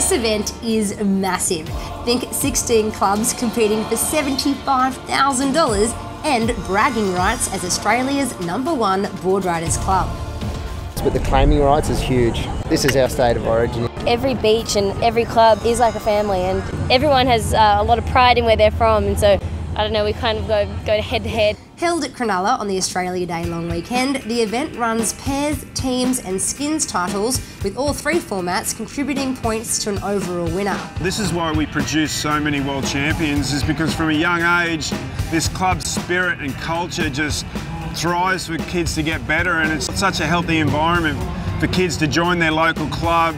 This event is massive. Think 16 clubs competing for $75,000 and bragging rights as Australia's #1 Boardriders club. But the claiming rights is huge. This is our state of origin. Every beach and every club is like a family, and everyone has a lot of pride in where they're from, and so I don't know, we kind of go head to head. Held at Cronulla on the Australia Day long weekend, the event runs pairs, teams and skins titles, with all three formats contributing points to an overall winner. This is why we produce so many world champions, is because from a young age this club spirit and culture just thrives for kids to get better, and it's such a healthy environment for kids to join their local club.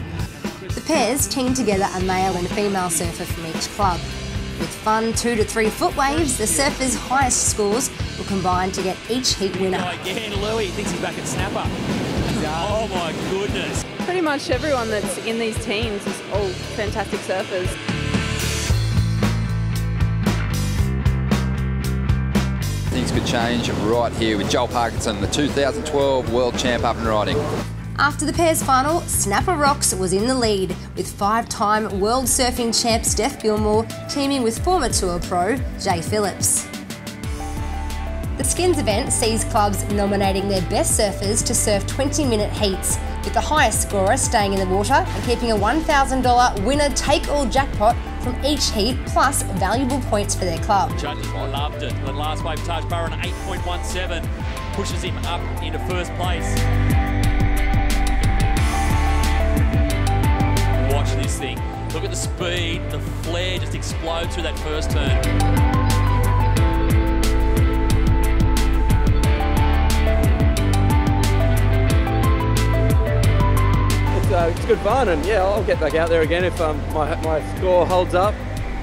The pairs team together a male and female surfer from each club. With fun 2 to 3 foot waves, the surfers' highest scores will combine to get each heat winner. Again, Louie thinks he's back at Snapper. Oh my goodness. Pretty much everyone that's in these teams is all fantastic surfers. Things could change right here with Joel Parkinson, the 2012 world champ up and riding. After the pairs final, Snapper Rocks was in the lead, with five-time world surfing champ Steph Gilmore teaming with former tour pro Jay Phillips. The skins event sees clubs nominating their best surfers to surf 20-minute heats, with the highest scorer staying in the water and keeping a $1,000 winner-take-all jackpot from each heat, plus valuable points for their club. Judges loved it. The last wave, Taj Burrow, an 8.17, pushes him up into first place. Watch this thing. Look at the speed. The flare just explodes through that first turn. It's good fun, and yeah, I'll get back out there again if my score holds up,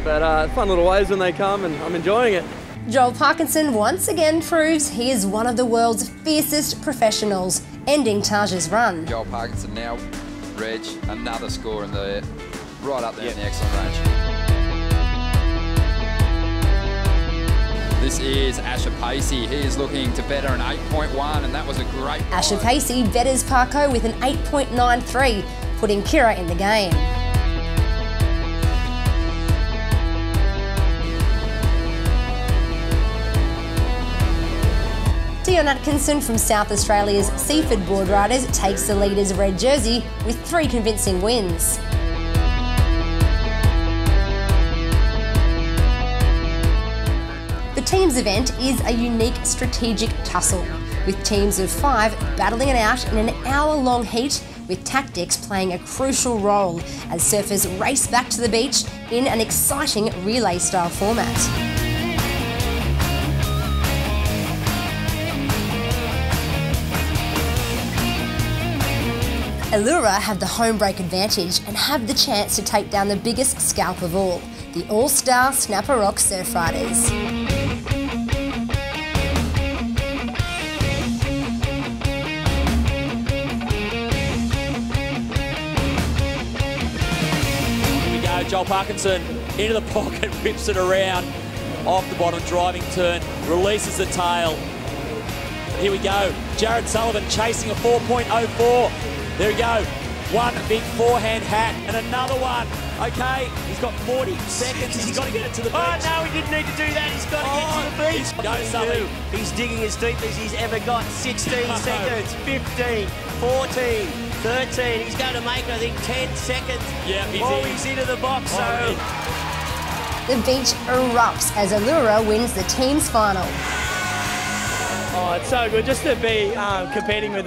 but fun little waves when they come, and I'm enjoying it. Joel Parkinson once again proves he is one of the world's fiercest professionals, ending Taj's run. Joel Parkinson now, Reg, another score in the right up there, yep. In the excellent range. This is Asher Pacey. He is looking to better an 8.1, and that was a great ride. Asher Pacey betters Parko with an 8.93, putting Kira in the game. Dion Atkinson from South Australia's Seaford Boardriders takes the leader's red jersey with 3 convincing wins. The teams event is a unique strategic tussle, with teams of 5 battling it out in an hour-long heat, with tactics playing a crucial role as surfers race back to the beach in an exciting relay-style format. Elouera have the home break advantage and have the chance to take down the biggest scalp of all, the all-star Snapper Rocks Surfriders. Here we go, Joel Parkinson into the pocket, whips it around, off the bottom, driving turn, releases the tail. Here we go, Jarrod Sullivan chasing a 4.04. There we go, one big forehand hack and another one. Okay, he's got 40 seconds, he's got to get it to the beach. Oh no, he didn't need to do that, he's got to get to the beach. Go Sully. He's digging as deep as he's ever got. 16 seconds, 15, 14, 13. He's going to make, I think, 10 seconds. Yeah, he's into the box, so. The beach erupts as Elouera wins the team's final. Oh, it's so good just to be competing with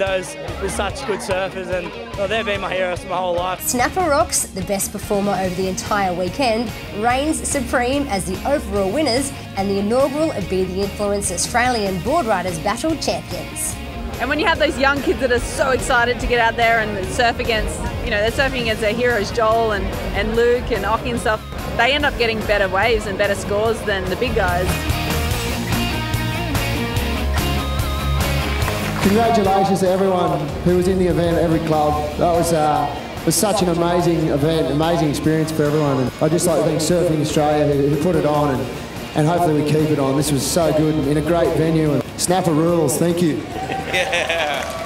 such good surfers, and well, they've been my heroes for my whole life. Snapper Rocks, the best performer over the entire weekend, reigns supreme as the overall winners and the inaugural Be the Influence Australian Boardriders Battle champions. And when you have those young kids that are so excited to get out there and surf against, you know, they're surfing against their heroes, Joel and Luke and Oki and stuff, they end up getting better waves and better scores than the big guys. Congratulations to everyone who was in the event, every club. That was such an amazing event, amazing experience for everyone. And I just like to thank Surfing Australia who put it on, and hopefully we keep it on. This was so good in a great venue. And Snapper rules, thank you. Yeah.